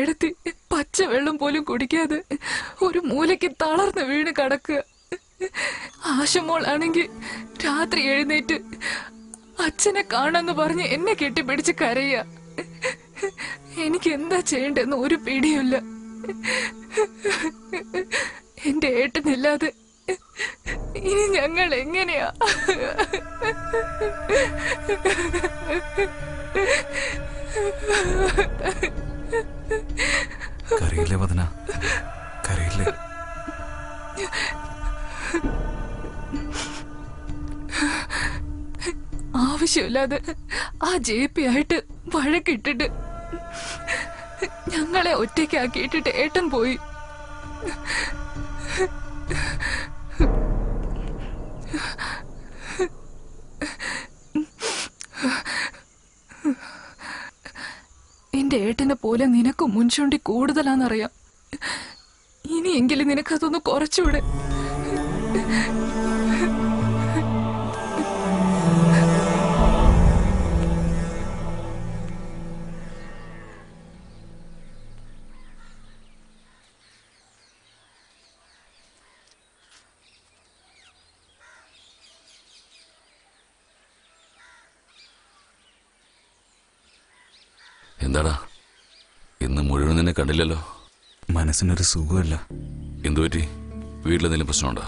एड़ती पच्च well कुड़ा और मूल की तलर् वीण कशमोणी रात्रि एहने अच्छे का कटिपिड़ी करया एनिकेंीड़ियल एटनिला इन या കരയില്ല വദന കരയില്ല ആവശ്യമില്ലാതെ ആ ജെപി ആയിട്ട് വഴക്കിട്ടിട്ട് ഞങ്ങളെ ഒറ്റയ്ക്കാക്കിയിട്ട് ഏട്ടൻ പോയി. ഏട്ടനെ പോലെ നിനക്ക് മുൻചണ്ടി കൂടുതലാണെന്ന് അറിയാം. ഇനിയെങ്കിലും നിനക്ക് അതൊന്ന് കുറച്ചുകൂടെ. എന്താടാ ഇന്ന് മുഴുവൻ നിന്നെ കണ്ടില്ലല്ലോ. മനസ്സിനൊരു സുഖമല്ല. എന്തുപറ്റി? വീട്ടിലെന്തെങ്കിലും പ്രശ്നമുണ്ടോ?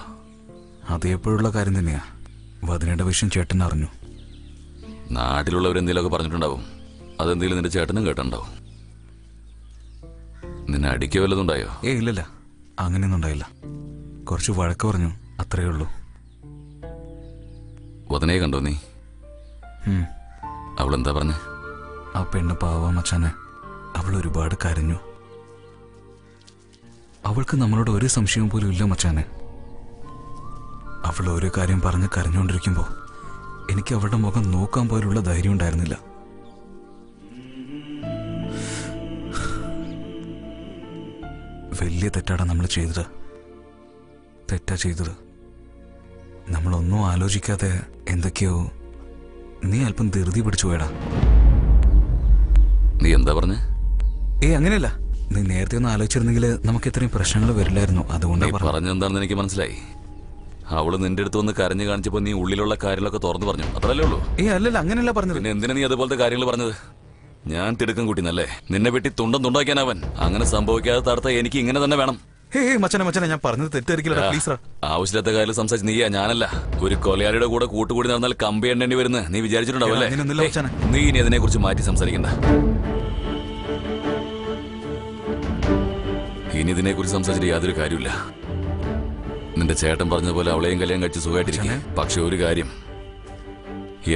അതേപ്പോഴുള്ള കാര്യം തന്നെയാ. വദനയുടെ വിഷയം ചേട്ടൻ അറിഞ്ഞു. നാട്ടിലുള്ളവരെന്തെങ്കിലുമൊക്കെ പറഞ്ഞിട്ടുണ്ടാവും. അതെന്തെങ്കിലും നിന്റെ ചേട്ടനും കേട്ടിട്ടുണ്ടാവും. നിന്നെ അടിക്കുക വല്ലതും ഉണ്ടായോ? ഏ ഇല്ലല്ല, അങ്ങനെയൊന്നും ഉണ്ടായില്ല. കുറച്ച് വഴക്ക് പറഞ്ഞു, അത്രേ ഉള്ളൂ. വദനയെ കണ്ടോ നീ? അവളെന്താ പറഞ്ഞേ? ആ പെണ്ണ് പാവാ മച്ചാനെ. അവൾ ഒരുപാട് കരഞ്ഞു. അവൾക്ക് നമ്മളോട് ഒരു സംശയം പോലും ഇല്ല മച്ചാനെ. അവൾ ഓരോ കാര്യം പറഞ്ഞ് കരഞ്ഞുകൊണ്ടിരിക്കുമ്പോൾ എനിക്ക് അവളുടെ മുഖം നോക്കാൻ പോലുള്ള ധൈര്യം ഉണ്ടായിരുന്നില്ല. വലിയ തെറ്റാണ് നമ്മൾ ചെയ്തത്. തെറ്റാ ചെയ്തത്. നമ്മളൊന്നും ആലോചിക്കാതെ എന്തൊക്കെയോ. നീ അല്പം ധൃതി പിടിച്ചു പോയടാ. നീ എന്താ പറഞ്ഞേ? ഏ അങ്ങനെയല്ല. നീ നേരത്തെ ഒന്ന് ആലോചിച്ചിരുന്നെങ്കിൽ നമുക്ക് ഇത്രയും പ്രശ്നങ്ങൾ വരില്ലായിരുന്നു. അതുകൊണ്ട് പറഞ്ഞെന്താണെന്ന് എനിക്ക് മനസ്സിലായി. അവള് നിന്റെ അടുത്ത് വന്ന് കരഞ്ഞു കാണിച്ചപ്പോൾ നീ ഉള്ളിലുള്ള കാര്യങ്ങളൊക്കെ തുറന്നു പറഞ്ഞു, അത്രല്ലേ ഉള്ളൂ. ഏ അല്ലല്ല, അങ്ങനെയല്ല പറഞ്ഞത്. പിന്നെ എന്തിനാ നീ അതുപോലത്തെ കാര്യങ്ങൾ പറഞ്ഞത്? ഞാൻ തിടുക്കം കൂട്ടിന്നല്ലേ നിന്നെ വെട്ടി തുണ്ടം തുണ്ടാക്കിയാനവൻ. അങ്ങനെ സംഭവിക്കാതെ തടുത്ത എനിക്ക് ഇങ്ങനെ തന്നെ വേണം. മച്ചനെ ഞാൻ പറഞ്ഞത് തെറ്റായിരിക്കില്ല. ആവശ്യമില്ലാത്ത കാര്യം സംസാരിച്ച് നീയാ, ഞാനല്ല. ഒരു കൊലയാളിയുടെ കൂടെ കൂട്ടുകൂടി നടന്നാൽ കമ്പി എണ്ണേണ്ടി വരുന്ന നീ വിചാരിച്ചിട്ടുണ്ടാവല്ലേ? നീ ഇനി അതിനെ കുറിച്ച് മാറ്റി സംസാരിക്കണ്ട. ഇനി ഇതിനെ കുറിച്ച് സംസാരിച്ചിട്ട് യാതൊരു കാര്യമില്ല. നിന്റെ ചേട്ടൻ പറഞ്ഞതുപോലെ അവളെയും കല്യാണം കഴിച്ച് സുഖമായിട്ടിരിക്കും. പക്ഷെ ഒരു കാര്യം,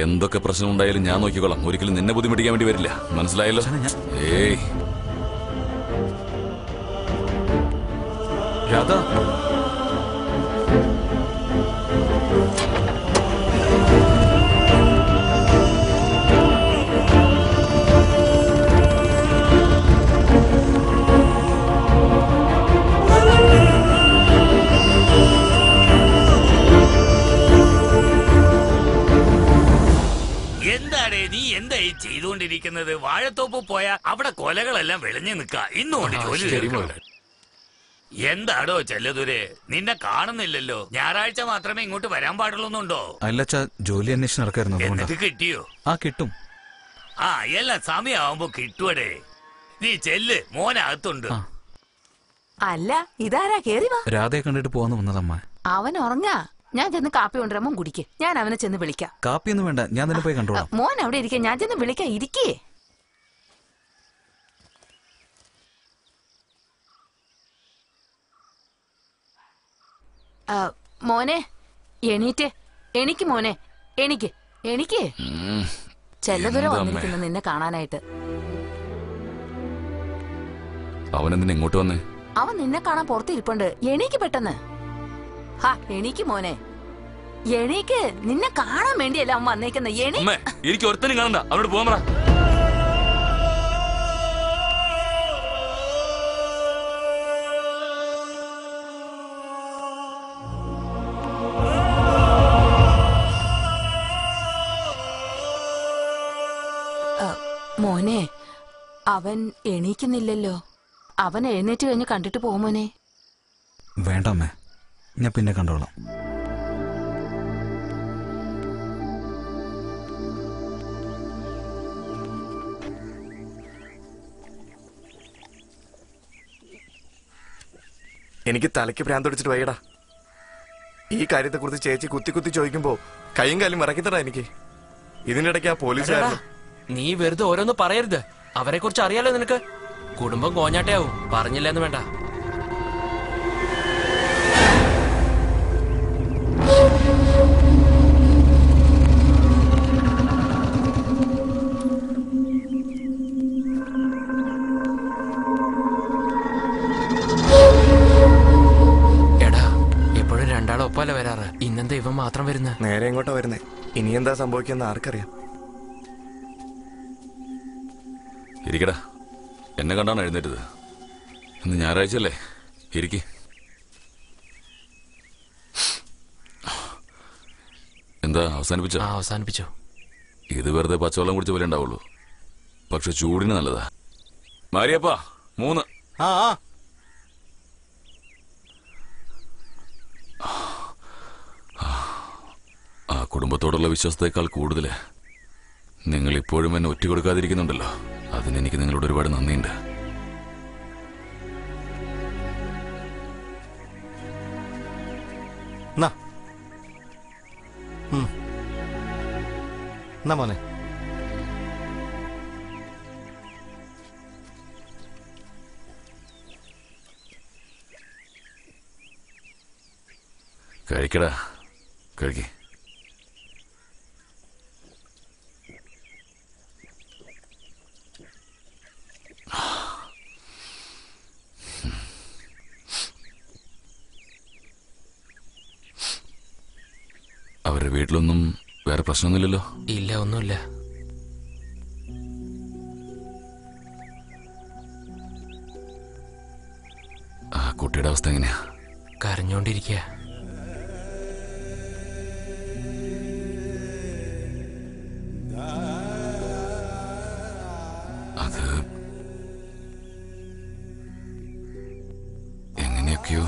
എന്തൊക്കെ പ്രശ്നം ഉണ്ടായാലും ഞാൻ നോക്കിക്കോളാം. ഒരിക്കലും നിന്നെ ബുദ്ധിമുട്ടിക്കാൻ വേണ്ടി വരില്ല, മനസ്സിലായല്ലോ? ഏയ് രാധാ, എന്താടേ നീ എന്തായി ചെയ്തുകൊണ്ടിരിക്കുന്നത്? വാഴത്തോപ്പ് പോയാ അവിടെ കൊലകളെല്ലാം വെളിഞ്ഞു നിൽക്കാ. ഇന്നുകൊണ്ട് ജോലി തരുമോ? എന്താടോ ചെല്ലതുരെ, നിന്നെ കാണുന്നില്ലല്ലോ. ഞായറാഴ്ച മാത്രമേ ഇങ്ങോട്ട് വരാൻ പാടുള്ളൂന്നുണ്ടോ? അല്ലച്ചാ, ജോലി അന്വേഷണം. എന്നിട്ട് കിട്ടിയോ? ആ കിട്ടും. ആ എല്ലാം സമയമാവുമ്പോ കിട്ടുവടേ. നീ ചെല്ല്, മോനകത്തുണ്ട്. അല്ല ഇതാരാ കേറി? രാധയെ കണ്ടിട്ട് പോവാന്ന് വന്നതമ്മ. അവൻ ഉറങ്ങാ. ഞാൻ ചെന്ന് കാപ്പി കൊണ്ടുവരുമ്പോ കുടിക്ക്. ഞാൻ അവനെ ചെന്ന് വിളിക്കാം. കാപ്പിയൊന്നും വേണ്ട, ഞാൻ തന്നെ പോയി കണ്ടോളാം. മോൻ അവിടെ ഇരിക്കാം, ഞാൻ ചെന്ന് വിളിക്കാം. ഇരിക്കേ. മോനെ എണീറ്റ്. എനിക്ക് മോനെ, എനിക്ക് എനിക്ക് ചെല്ലതുരെ വന്നിരിക്കുന്നു നിന്നെ കാണാനായിട്ട്. അവനെന്തിനെങ്ങോട്ട് വന്നേ? അവൻ നിന്നെ കാണാൻ പുറത്തിരിപ്പുണ്ട്. എണീക്ക് പെട്ടെന്ന്. ഹാ എണീക്ക് മോനെ, എണീക്ക്. നിന്നെ കാണാൻ വേണ്ടിയല്ല അവൻ വന്നേക്കുന്നത്. എനിക്ക് ഒരുത്തനും കാണണ്ട. അവനോട് പോകാൻ. മോനെ, അവൻ എണീക്കുന്നില്ലല്ലോ. അവൻ എഴുന്നേറ്റ് കഴിഞ്ഞ് കണ്ടിട്ട് പോ മോനെ. വേണ്ട അമ്മേ, ഞാൻ പിന്നെ കണ്ടോളാം. എനിക്ക് തലയ്ക്ക് ഭ്രാന്തടിച്ചിട്ട് വയ്യടാ. ഈ കാര്യത്തെക്കുറിച്ച് ചേച്ചി കുത്തി കുത്തി ചോദിക്കുമ്പോ കൈയും കാലും മറക്കിത്തടാ എനിക്ക്. ഇതിനിടയ്ക്ക് ആ പോലീസുകാരൻ... നീ വെറുതെ ഓരോന്ന് പറയരുത്. അവരെ കുറിച്ച് അറിയാലോ നിനക്ക്. കുടുംബം കോഞ്ഞാട്ടയാവും പറഞ്ഞില്ലെന്ന്. വേണ്ട, മാത്രം വരുന്ന നേരെ ഇങ്ങോട്ടാ വരുന്നേ. ഇനി എന്താ സംഭവിക്കുന്ന ആർക്കറിയാം. ഇരിക്കടാ, എന്നെ കണ്ടാണ് എഴുന്നേറ്റത്. ഇന്ന് ഞായറാഴ്ചയല്ലേ, ഇരിക്ക. എന്താ അവസാനിപ്പിച്ചോ? അവസാനിപ്പിച്ചോ. ഇത് വെറുതെ പച്ചവെള്ളം കുടിച്ച പോലെ ഉണ്ടാവുള്ളൂ, പക്ഷെ ചൂടിന് നല്ലതാ. മാരിയപ്പാ 3. ആ ആ കുടുംബത്തോടുള്ള വിശ്വാസത്തേക്കാൾ കൂടുതൽ നിങ്ങൾ ഇപ്പോഴും എന്നെ ഒറ്റ കൊടുക്കാതിരിക്കുന്നുണ്ടല്ലോ. അതിനെനിക്ക് നിങ്ങളോട് ഒരുപാട് നന്ദിയുണ്ട്. കഴിക്കടാ, കഴിക്കേ. അവരുടെ വീട്ടിലൊന്നും വേറെ പ്രശ്നമൊന്നുമില്ലല്ലോ? ഇല്ല, ഒന്നുമില്ല. ആ കുട്ടിയുടെ അവസ്ഥ എങ്ങനെയാ? കരഞ്ഞോണ്ടിരിക്കുക. അത് എങ്ങനെയൊക്കെയോ.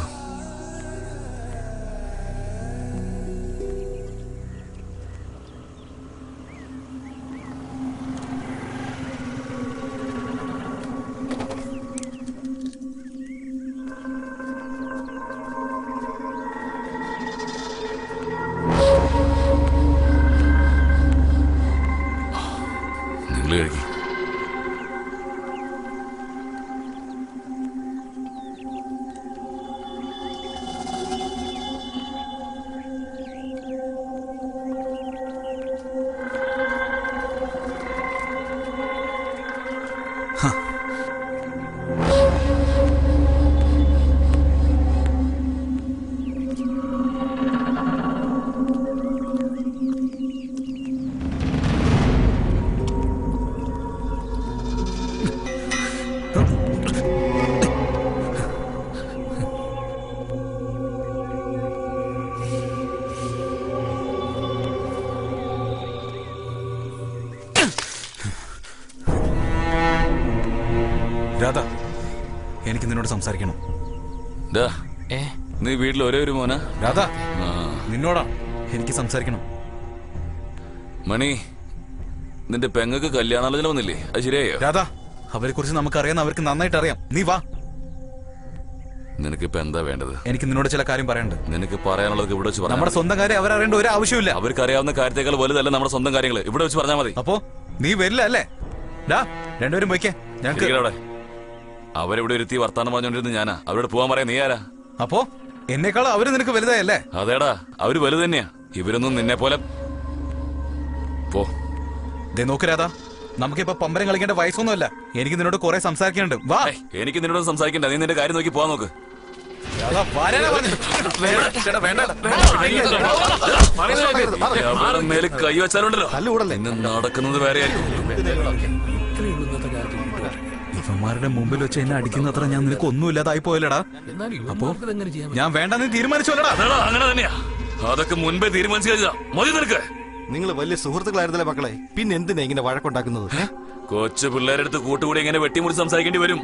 നീ വീട്ടിൽ ഒരേ ഒരു മോനാ? രാധാ, നിന്നോടാ എനിക്ക് സംസാരിക്കണം. മണി, നിന്റെ പെങ്ങൾക്ക് കല്യാണാലോചന വന്നില്ലേ? അത് ശരിയായോ? രാധാ, അവരെ കുറിച്ച് നമുക്കറിയാം, അവർക്ക് നന്നായിട്ട് അറിയാം. നീ വാ. നിനക്ക് ഇപ്പൊ എന്താ വേണ്ടത്? എനിക്ക് നിന്നോട് ചില കാര്യം പറയണ്ടേ. നിനക്ക് പറയാനുള്ളത് ഇവിടെ വെച്ച് പറയാം. നമ്മുടെ സ്വന്തം കാര്യം അവരറിയേണ്ട ഒരു ആവശ്യമില്ല. അവർക്ക് അറിയാവുന്ന കാര്യത്തേക്കാൾ വലുതല്ല നമ്മുടെ സ്വന്തം കാര്യങ്ങൾ. ഇവിടെ വെച്ച് പറഞ്ഞാൽ മതി. അപ്പോ നീ വരില്ല അല്ലേ? രണ്ടുപേരും പോയിക്കേ. ഞങ്ങൾക്ക് അവരെവിടെ ഒരുത്തി വർത്താനം പറഞ്ഞോണ്ടിരുന്നു ഞാനാ. അവരോട് പോവാൻ പറയാ. നീ ആരാ? അപ്പോ എന്നെക്കാൾ അവര് നിനക്ക് വലുതായല്ലേ? അതേടാ, അവര് വലുത് തന്നെയാ. ഇവരൊന്നും നിന്നെ പോലെ പോ. നോക്കരാതാ, നമുക്കിപ്പോ പമ്പരം കളിക്കേണ്ട വയസ്സൊന്നുമല്ല. എനിക്ക് നിന്നോട് കുറെ സംസാരിക്കാനുണ്ട്. വാ. എനിക്ക് നിന്നോട് സംസാരിക്കണ്ട. നീ നിന്റെ കാര്യം നോക്കി പോവാൻ നോക്ക്. മേല് കൈ വെച്ചാലുണ്ടല്ലോ നടക്കുന്നത് വേറെ ആയിരിക്കും. ുടെ മുമ്പിൽ വെച്ച് എന്നെ അടിക്കുന്നത്ര ഞാൻ നിനക്ക് ഒന്നുമില്ലാതായി പോയല്ലടാ. അപ്പോ ഞാൻ വേണ്ടെന്ന് തീരുമാനിച്ചോല്ലടാ. അങ്ങനെ തന്നെയാ, അതൊക്കെ മുൻപേ തീരുമാനിച്ചു. നിങ്ങൾ വലിയ സുഹൃത്തുക്കളായിരുന്നല്ലേ മക്കളെ, പിന്നെ എന്തിനാ ഇങ്ങനെ വഴക്കുണ്ടാക്കുന്നത്? കൊച്ചു പിള്ളേരെടുത്ത് കൂട്ടുകൂടി എങ്ങനെ വെട്ടിമുറി സംസാരിക്കേണ്ടി വരും.